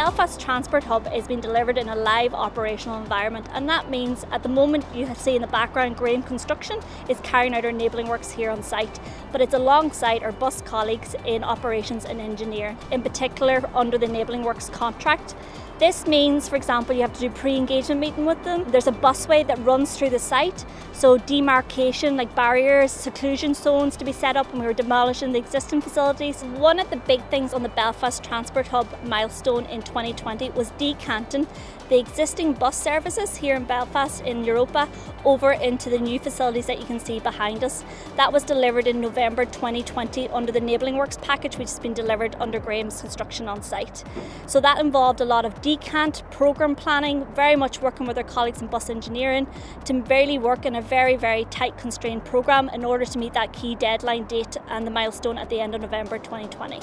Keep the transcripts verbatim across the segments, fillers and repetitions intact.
Belfast Transport Hub is being delivered in a live operational environment, and that means at the moment you see in the background Graham Construction is carrying out our enabling works here on site, but it's alongside our bus colleagues in operations and engineering, in particular under the enabling works contract. This means, for example, you have to do pre-engagement meeting with them. There's a busway that runs through the site, so demarcation, like barriers, seclusion zones to be set up when we were demolishing the existing facilities. One of the big things on the Belfast Transport Hub milestone in twenty twenty was decanting the existing bus services here in Belfast in Europa over into the new facilities that you can see behind us. That was delivered in November twenty twenty under the Enabling Works package, which has been delivered under Graham's construction on site. So that involved a lot of decant, programme planning, very much working with our colleagues in bus engineering to really work in a very, very tight constrained programme in order to meet that key deadline date and the milestone at the end of November twenty twenty.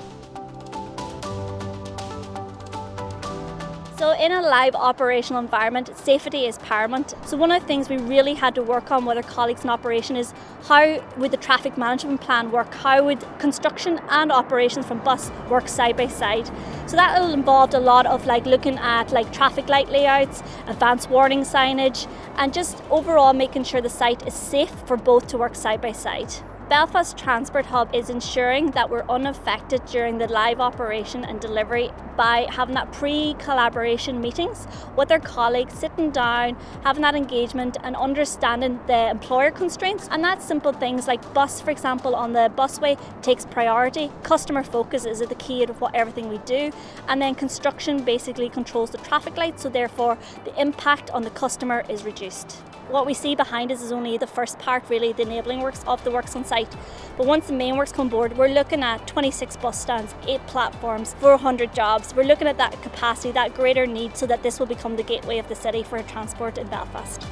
So in a live operational environment, safety is paramount. So one of the things we really had to work on with our colleagues in operation is how would the traffic management plan work? How would construction and operations from bus work side by side? So that involved a lot of like looking at like traffic light layouts, advanced warning signage, and just overall making sure the site is safe for both to work side by side. Belfast Transport Hub is ensuring that we're unaffected during the live operation and delivery by having that pre-collaboration meetings with our colleagues, sitting down, having that engagement and understanding the employer constraints. And that's simple things like bus, for example, on the busway takes priority. Customer focus is at the key of what everything we do. And then construction basically controls the traffic light, so therefore the impact on the customer is reduced. What we see behind us is only the first part, really, the enabling works of the works on site. But once the main works come aboard, we're looking at twenty-six bus stands, eight platforms, four hundred jobs. We're looking at that capacity, that greater need, so that this will become the gateway of the city for transport in Belfast.